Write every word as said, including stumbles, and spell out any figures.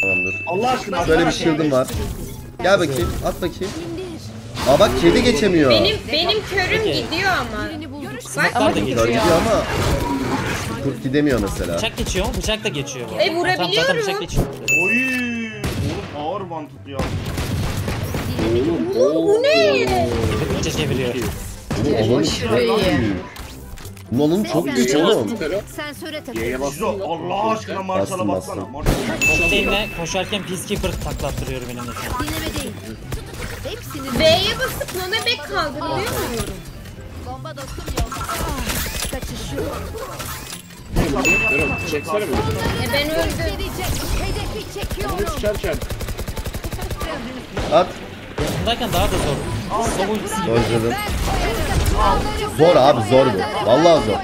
Tamamdır. Allah aşkına. Şöyle bir shield'ım var. Gel bakayım, at bakayım. Aa bak kedi geçemiyor. Benim benim körüm gidiyor ama. Bak ama gidiyor ama. Kurt gidemiyor mesela. Bıçak geçiyor, bıçak da geçiyor. E vurabiliyorum. Bıçak geçiyor. Oy! Oğlum ağır mantık ya. Oğlum bu ne? Bıçak çeviriyor. Oğlum aşırı iyi. Bunun çok güç oğlum. Sensöre takılıyor. Allah aşkına Marshall'a baksana. Marshall'e koşarken Peacekeeper taklattırıyorum benim için. Dinleme değil. B'ye basıp nona bek kaldırılıyor mu? Bomba dostum yolda. Kaçışıyor. Çeksene mi? E ben öldüm. Hedefi çekiyorum. At. Yakındayken daha da zor. Özledim. Zor abi zor bu. Vallahi zor.